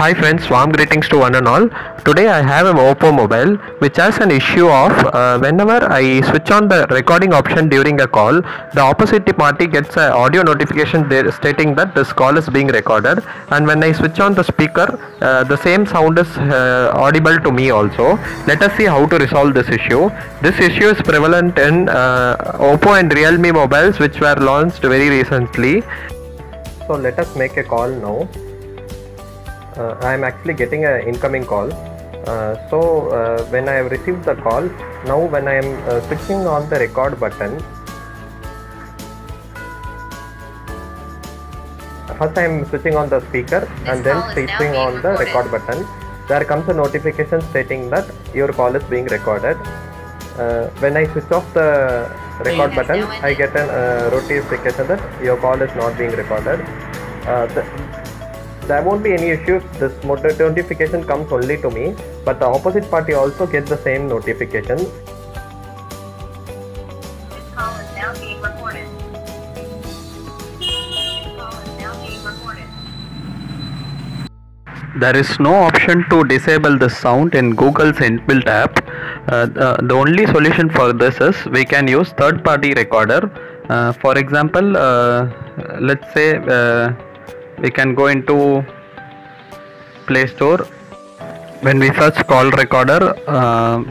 Hi friends, warm greetings to one and all. Today I have an Oppo mobile which has an issue of whenever I switch on the recording option during a call, the opposite party gets an audio notification there stating that this call is being recorded, and when I switch on the speaker, the same sound is audible to me also. Let us see how to resolve this issue. This issue is prevalent in Oppo and Realme mobiles which were launched very recently. So let us make a call now. I am actually getting an incoming call, so when I have received the call, now when I am switching on the record button, first I am switching on the speaker and then switching on the record button, there comes a notification stating that your call is being recorded. When I switch off the record button, I get a notification that your call is not being recorded. There won't be any issues. This notification comes only to me, but the opposite party also gets the same notification. This call is now being recorded. There is no option to disable the sound in Google's inbuilt app. The only solution for this is we can use third-party recorder. For example, let's say we can go into Play Store. When we search call recorder,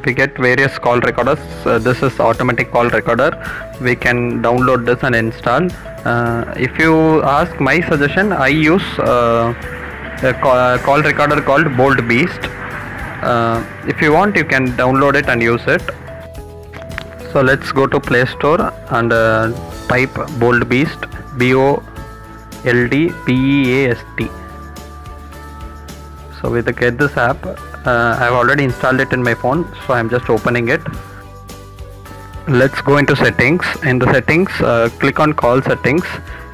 we get various call recorders. This is automatic call recorder. We can download this and install. If you ask my suggestion, I use a call recorder called Boldbeast. If you want, you can download it and use it. So let's go to Play Store and type Boldbeast, BOLDBEAST. So we get this app. I have already installed it in my phone, so I am just opening it. Let's go into settings. In the settings, click on call settings,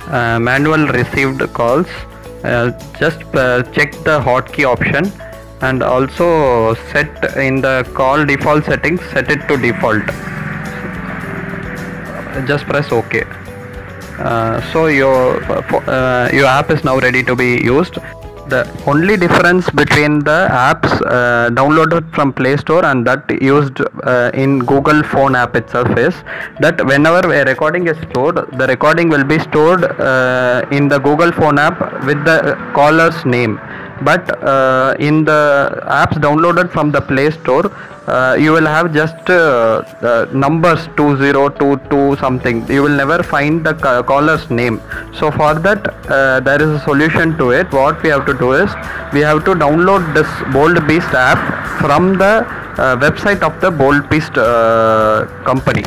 manual received calls. Just check the hotkey option and also set in the call default settings, set it to default. Just press OK. So your app is now ready to be used. The only difference between the apps downloaded from Play Store and that used in Google phone app itself is that whenever a recording is stored, the recording will be stored in the Google phone app with the caller's name. But in the apps downloaded from the Play Store, you will have just numbers 2022 something. You will never find the caller's name. So for that, there is a solution to it. What we have to do is we have to download this Boldbeast app from the website of the Boldbeast company.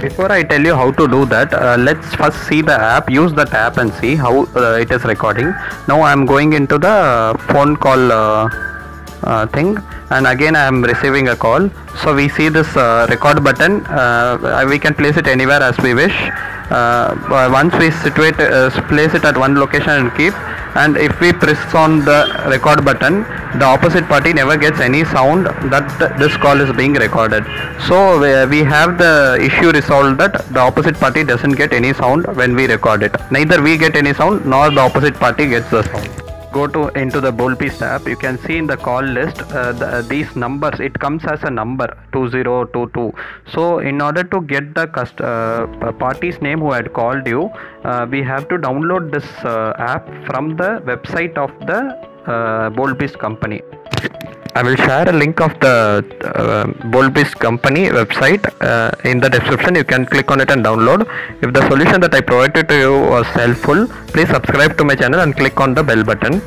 Before I tell you how to do that, let's first see the app, use that app and see how it is recording. Now I am going into the phone call thing, and again I am receiving a call. So we see this record button. We can place it anywhere as we wish. Once we place it at one location and keep, and if we press on the record button, the opposite party never gets any sound that this call is being recorded. So we have the issue resolved that the opposite party doesn't get any sound when we record it. Neither we get any sound nor the opposite party gets the sound. Go to into the Boldbeast app. You can see in the call list these numbers. It comes as a number 2022. So in order to get the party's name who had called you, we have to download this app from the website of the Boldbeast company. I will share a link of the Boldbeast company website in the description. You can click on it and download. If the solution that I provided to you was helpful, please subscribe to my channel and click on the bell button.